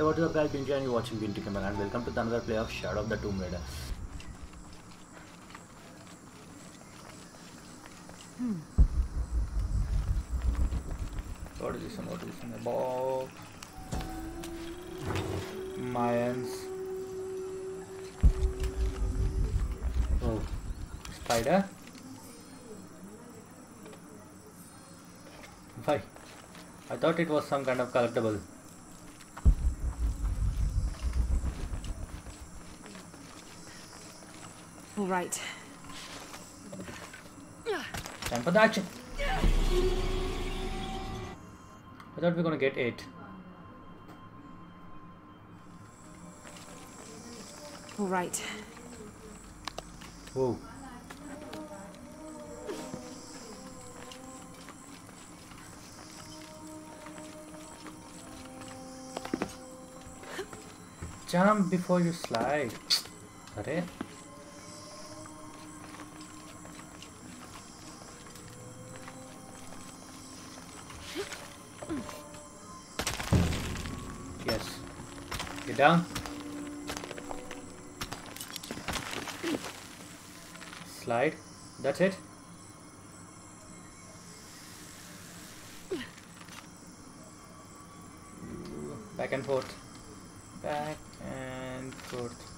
Hey, what is up guys, Bintu and you're watching Bintu Gamer and welcome to another play of Shadow of the Tomb Raider. What is this one about? Mayans. Oh. Spider? Why? I thought it was some kind of collectible. All right. Time for the action. I thought we were gonna get it. All right. Whoa. Jump before you slide. Arey. Down. Slide. That's it. Back and forth. Back and forth.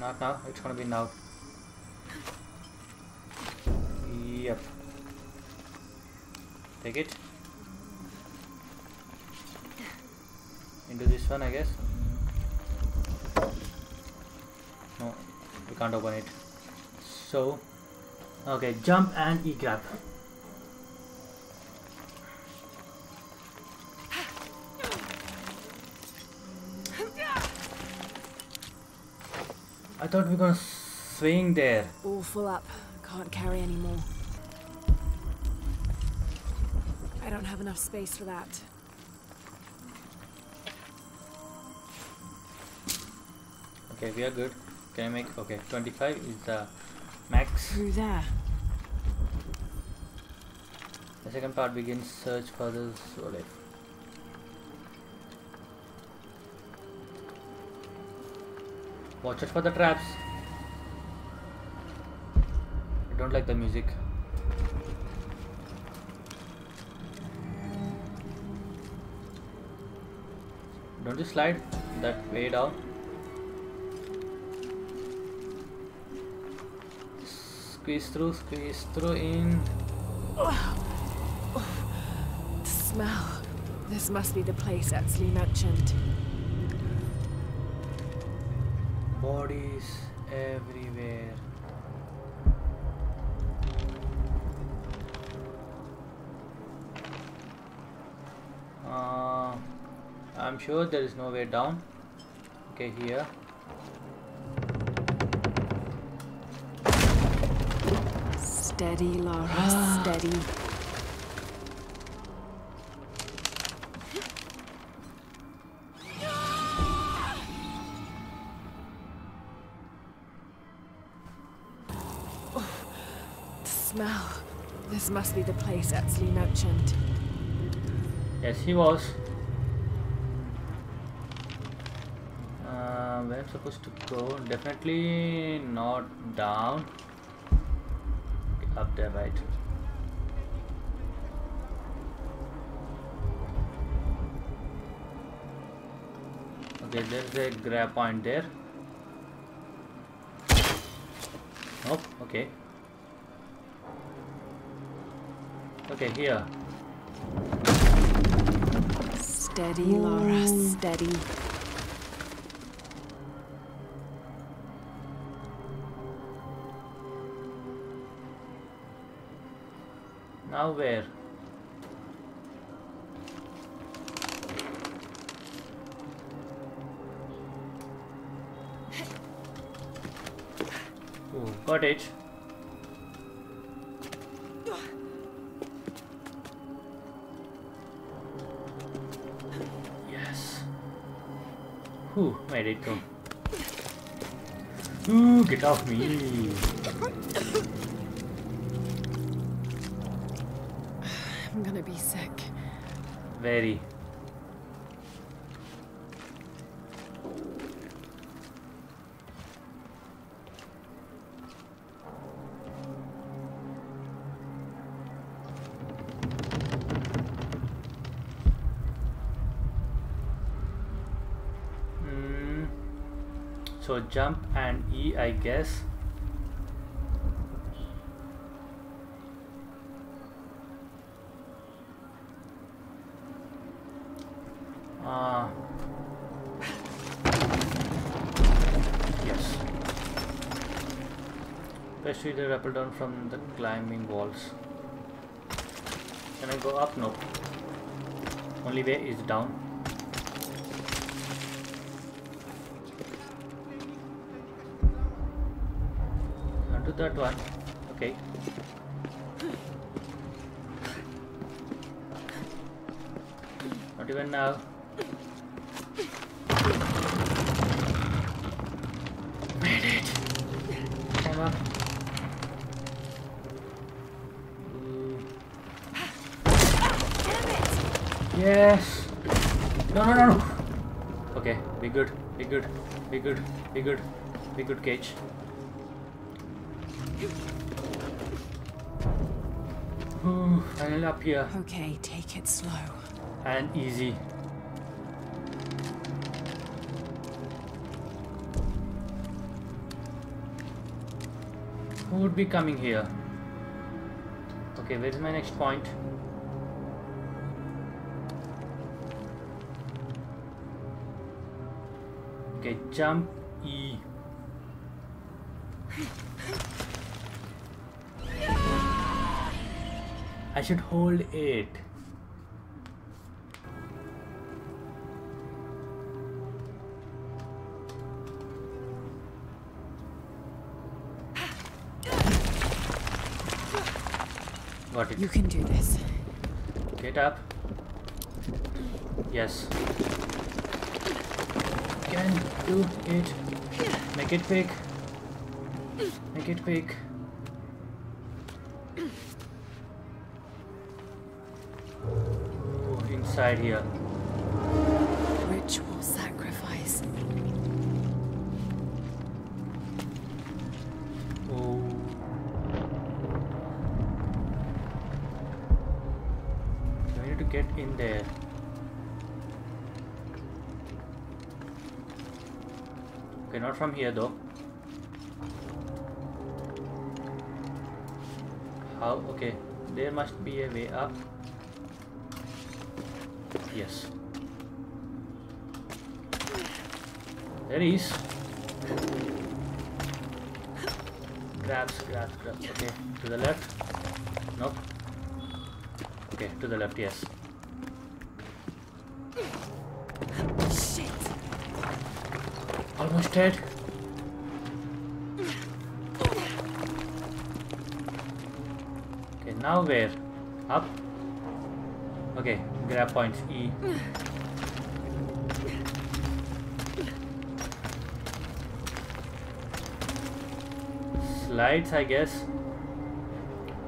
Not now. It's gonna be now. Yep. Take it. Into this one, I guess. No, we can't open it. So, okay, jump and E-grab. I thought we were gonna swing there. All full up. Can't carry anymore. I don't have enough space for that. Okay, we are good. Can I make, okay, 25 is the max. Through there. The second part begins, search for the soul life. Watch out for the traps. I don't like the music. Don't you slide that way down? Squeeze through in. The smell. This must be the place Epsley mentioned. Bodies everywhere. I'm sure there is no way down. Okay, here. Steady, Laura, steady. Oh, the smell. This must be the place Epsley mentioned. Yes, he was. Where I'm supposed to go? Definitely not down. Up there, right? Okay, there's a grab point there. Nope, okay. Okay, here. Steady, Laura, steady. Now where? Ooh, got it. Yes. Whew, made it go. Ooh, get off me. I'm gonna be sick. Very. So jump and E, I guess. Yes. Especially the rappel down from the climbing walls. Can I go up? No. Only way is down. I'll do that one. Okay. Not even now. Made it. Come on. Yes. No. Okay, be good, cage. Ooh, finally up here. Okay, take it slow. And easy. Who would be coming here? Okay, where is my next point? Okay, jump E. I should hold it. Got it. You can do this. Get up. Yes. Can do it. Make it big. Make it big. Oh, inside here. Ritual sacrifice. Oh. I need to get in there. Okay, not from here though. How? Okay, there must be a way up. Yes. There is. Grabs. Okay, to the left. Nope. Okay, to the left, yes. Almost dead. Okay, now where? Up. Okay, grab points. E. Slides, I guess.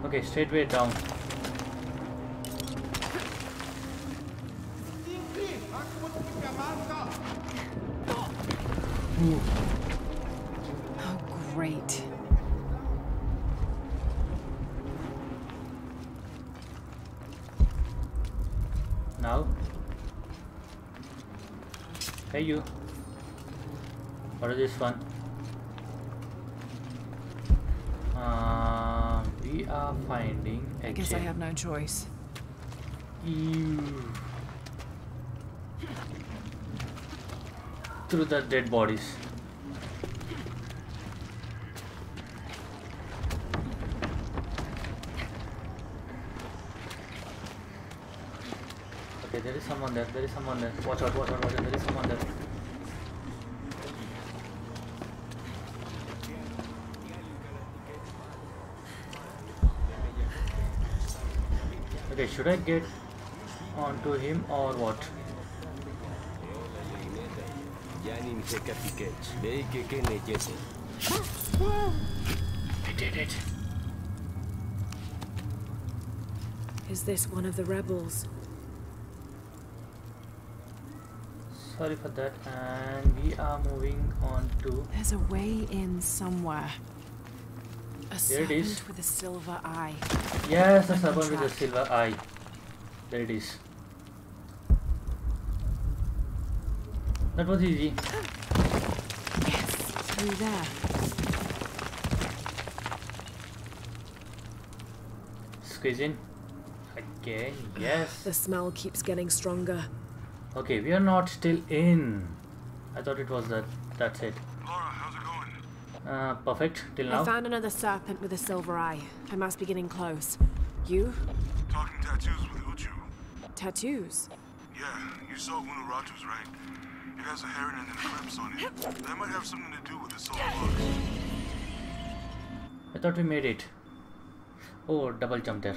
Okay, straight way down. Ooh. Oh, great. Now? Hey, you. What is this one? We are finding a I guess gem. I have no choice. Ew. Through the dead bodies. Okay, there is someone there. Watch out, there is someone there. Okay, should I get onto him or what? I did it. Is this one of the rebels? Sorry for that, and we are moving on to... There's a way in somewhere. A serpent with a silver eye. Yes, a serpent with a silver eye. There it is. That was easy. Yes. through there. Squeeze in. Okay, yes. The smell keeps getting stronger. Okay, we are not still in. I thought it was that. That's it. Laura, how's it going? Perfect. Till now. I found another serpent with a silver eye. I must be getting close. You? Talking tattoos with Uchu. Tattoos? Yeah, you saw Unuratu's, right? It has a heron and an eclipse on it. That might have something to do with the silver box. I thought we made it. Oh, double jump there.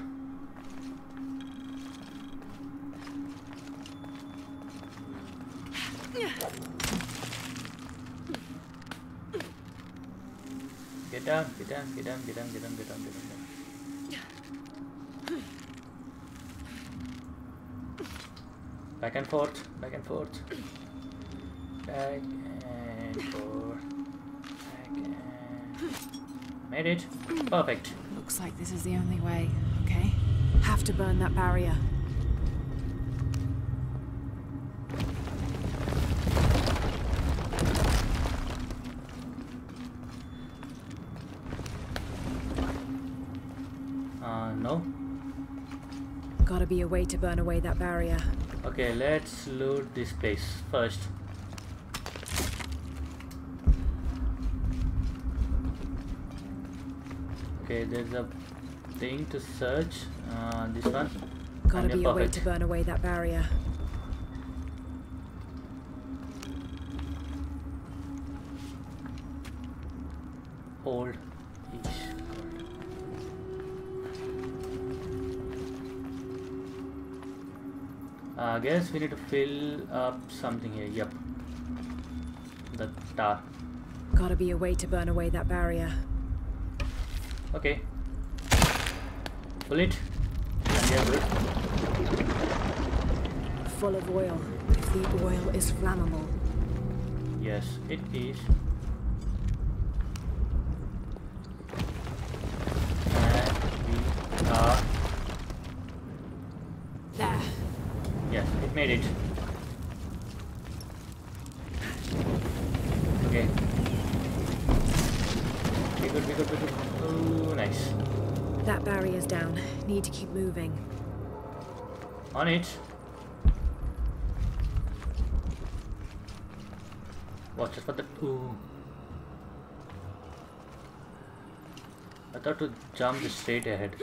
Get down, get down, get down, get down, get down, get down, get down. Back and forth, back and forth, back and forth, back and... Made it. Perfect. Looks like this is the only way, okay? Have to burn that barrier. No. Gotta be a way to burn away that barrier. Okay, let's loot this place first. Okay, there's a thing to search. This one. Gotta be a way to burn away that barrier. Hold. I guess we need to fill up something here. Yep. The tar. Gotta be a way to burn away that barrier. Okay. Pull it. Yeah, good. Full of oil. The oil is flammable. Yes, it is. And we are. Yes, it made it. Okay. Be good, be good, be good. Oh, nice. That barrier's down. Need to keep moving. On it. Watch it for the... Ooh. I thought to jump straight ahead.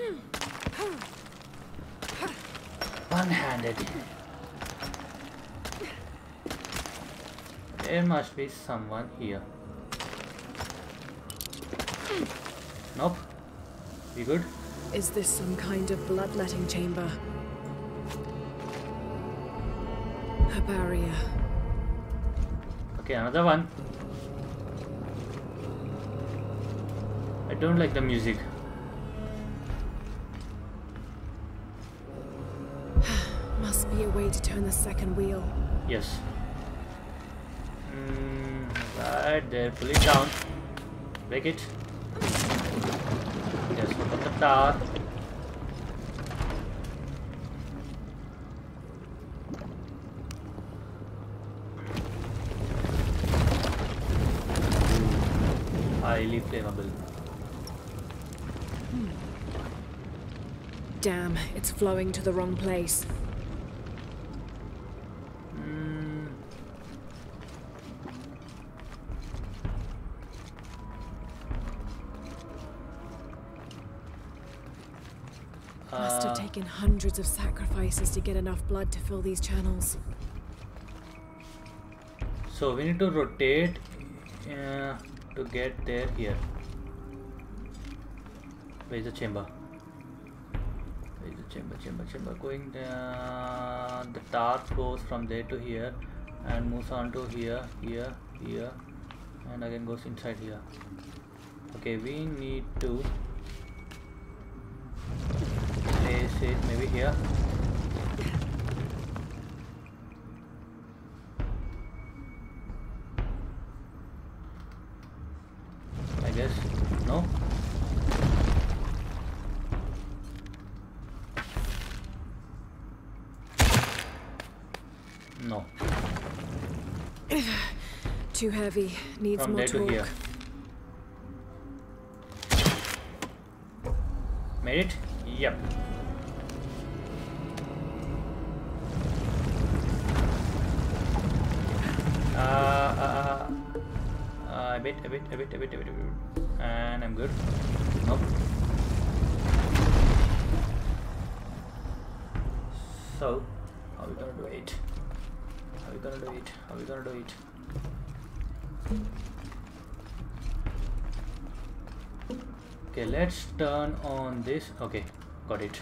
One-handed. There must be someone here. Nope. We good? Is this some kind of bloodletting chamber? A barrier. Okay, another one. I don't like the music. Must be a way to turn the second wheel. Yes. Right there, pull it down. Break it. Just open the tar. Highly flammable. Damn, it's flowing to the wrong place. Must have taken hundreds of sacrifices to get enough blood to fill these channels. So we need to rotate to get there here. Where's the chamber? Where's the chamber? Chamber, chamber going there. The tarp goes from there to here and moves on to here, here, here, and again goes inside here. Okay, we need to place it maybe here. I guess no. No. too heavy. Needs more torque. Made it? Yep. A bit. And I'm good. Nope. So, how are we gonna do it? Okay, let's turn on this. Okay, got it.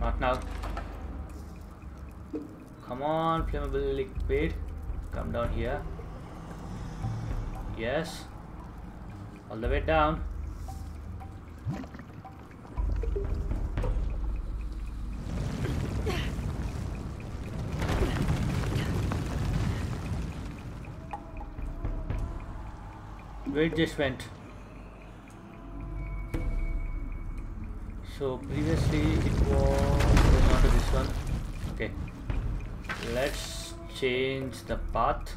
Not now. Come on, flammable liquid. Come down here. Yes. All the way down. Where it just went. So previously it was not this one. Okay. Let's change the path.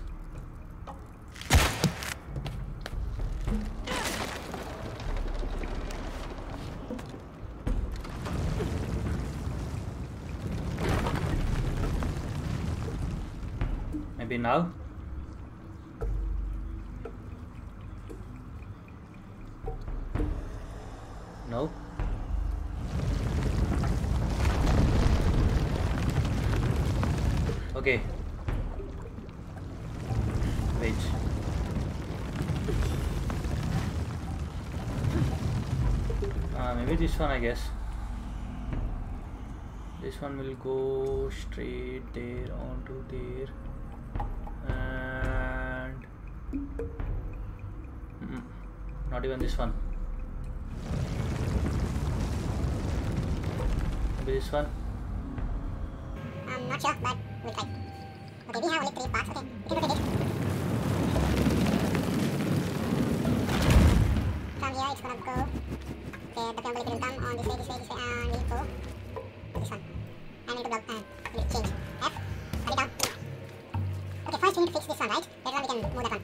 Now, no, okay, wait, maybe this one, I guess. This one will go straight there onto there. Not even this one. Maybe this one? I'm not sure, but we'll try. Okay, we have only 3 parts. Okay, we can look at it. From here, it's gonna go. Okay, the family will come on this way, and we'll go to this one. And we'll block, and we'll change. F, cut it down. Okay, first we need to fix this one, right? Later on, we can move that one.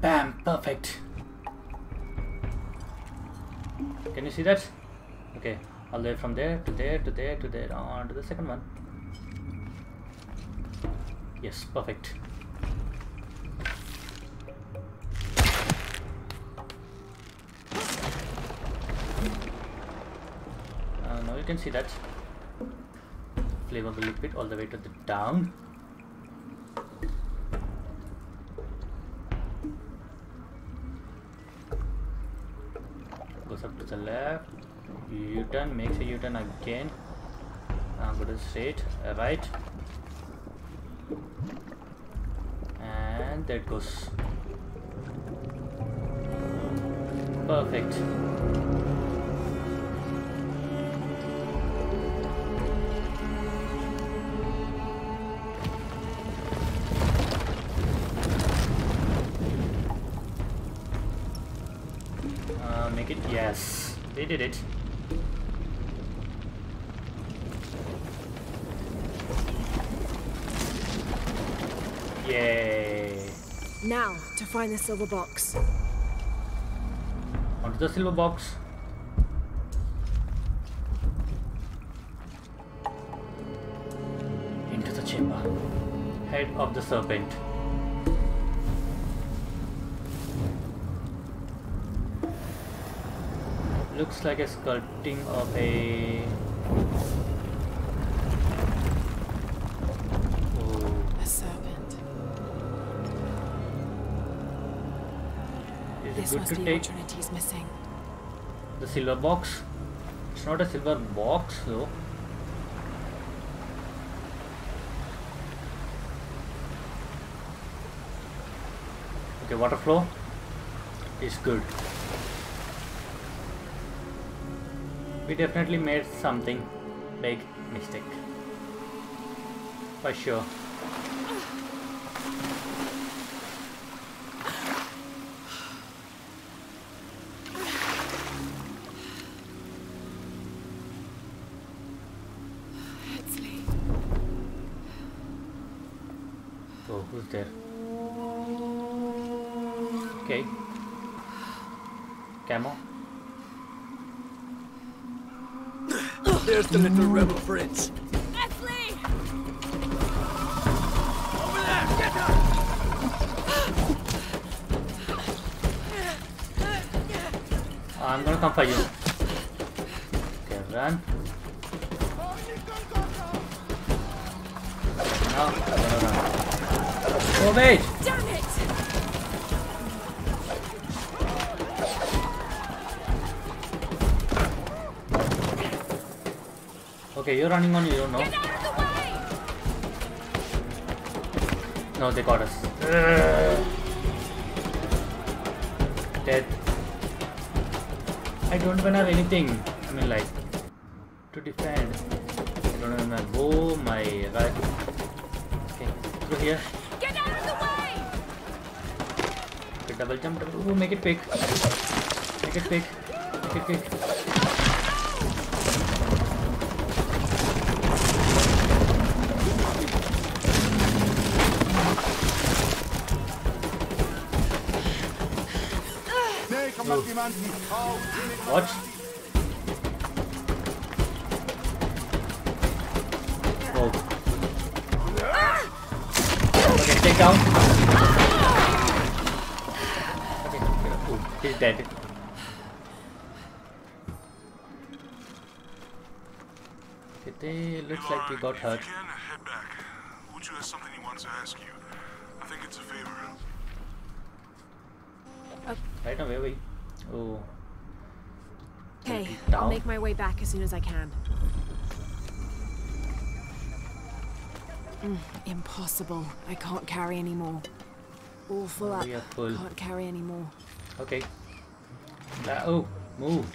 Bam! Perfect. Can you see that? Okay, all the way from there to there to there to there on to the second one. Yes, perfect. Now you can see that flammable liquid all the way to the down. Goes up to the left. U-turn. Makes a U-turn again. I'm going to straight, right, and there it goes. Perfect. Make it. Yes, they did it. Yay! Now to find the silver box. Onto the silver box. Into the chamber. Head of the serpent. Looks like a sculpting of a... Oh. A serpent. This must be what Trinity is missing. The silver box. It's not a silver box though. Okay, water flow is good. We definitely made something big mistake. For sure. Epsley. Oh, who's there? Okay. Camo. There's the little rebel prince. Epsley! Over there! Get her! I'm gonna come for you. Okay, run. No, run. Oh wait! Damn it! Okay, you're running on your own now. Get out of the way! No, they caught us. Dead. I don't even have anything. I mean, like, to defend. I don't have my bow, my rifle. Okay, through here. Get out of the way! Okay, double jump. Double. Ooh, make it quick. Make it quick. Make it quick. What? Oh. Okay, take down. Okay, oh, he's dead. Okay, they looks like we got hurt. Head back. Uchu has something he wants to ask you. I think it's a favor. Right now, where we? Oh. Okay, I'll make my way back as soon as I can. Impossible. I can't carry any more. All full up. Can't carry any more. Okay. Oh, move.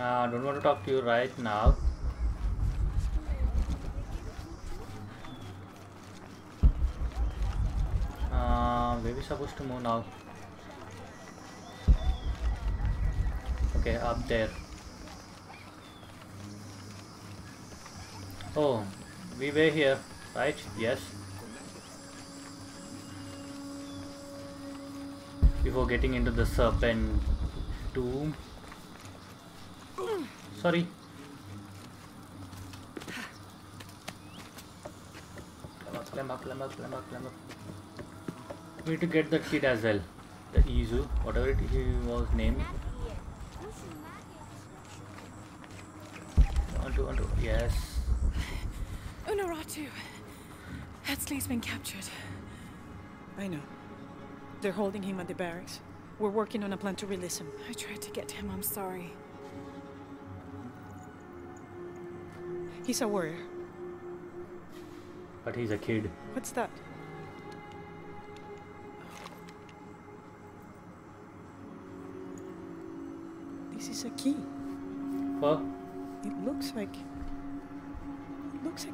I don't want to talk to you right now. Where we supposed to move now? Okay, up there. Oh, we were here, right? Yes. before getting into the serpent tomb. Sorry. Climb up. We need to get that kid as well. The Izu, whatever he was named. Onto. Yes. Unuratu. Epsley's been captured. I know. They're holding him at the barracks. We're working on a plan to release him. I tried to get him, I'm sorry. He's a warrior. But he's a kid. What's that? This is a key. What? It looks like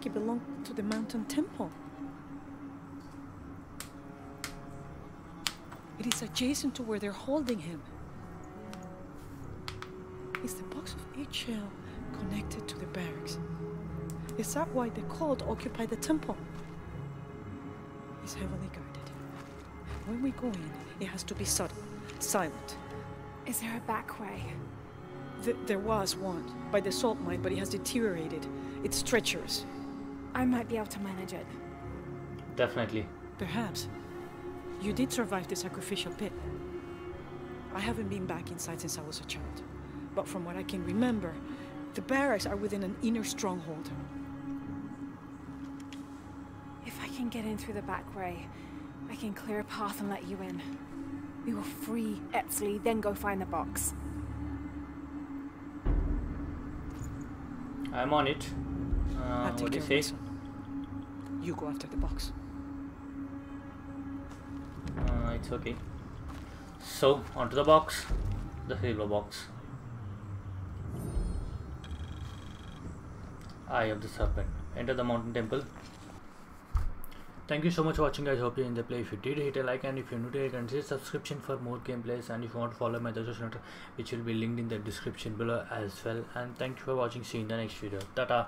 it belonged to the mountain temple. It is adjacent to where they're holding him. Is the box of each shell connected to the barracks? Is that why the cult occupy the temple? It's heavily guarded. When we go in, it has to be subtle, silent. Is there a back way? There was one, by the salt mine, but it has deteriorated. It's treacherous. I might be able to manage it. Definitely. Perhaps. You did survive the sacrificial pit. I haven't been back inside since I was a child. But from what I can remember, the barracks are within an inner stronghold. If I can get in through the back way, I can clear a path and let you in. We will free Epsley, then go find the box. I'm on it. What do you say? You go after the box. It's okay. So, onto the box. The silver box. Eye of the serpent. Enter the mountain temple. Thank you so much for watching, guys. Hope you enjoyed the play. If you did, hit a like, and if you're new to it, consider subscription for more gameplays, and if you want to follow my other social network, which will be linked in the description below as well. And thank you for watching. See you in the next video. Tata.